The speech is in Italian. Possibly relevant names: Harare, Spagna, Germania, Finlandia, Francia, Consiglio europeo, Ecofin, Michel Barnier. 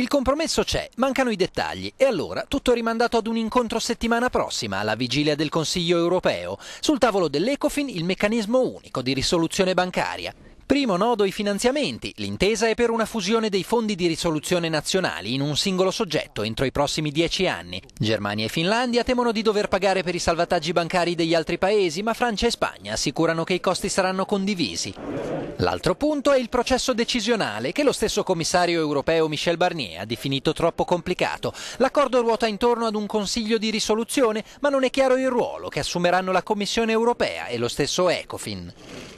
Il compromesso c'è, mancano i dettagli e allora tutto è rimandato ad un incontro settimana prossima, alla vigilia del Consiglio europeo. Sul tavolo dell'Ecofin il meccanismo unico di risoluzione bancaria. Primo nodo i finanziamenti. L'intesa è per una fusione dei fondi di risoluzione nazionali in un singolo soggetto entro i prossimi 10 anni. Germania e Finlandia temono di dover pagare per i salvataggi bancari degli altri paesi, ma Francia e Spagna assicurano che i costi saranno condivisi. L'altro punto è il processo decisionale, che lo stesso commissario europeo Michel Barnier ha definito troppo complicato. L'accordo ruota intorno ad un consiglio di risoluzione, ma non è chiaro il ruolo che assumeranno la Commissione europea e lo stesso Ecofin.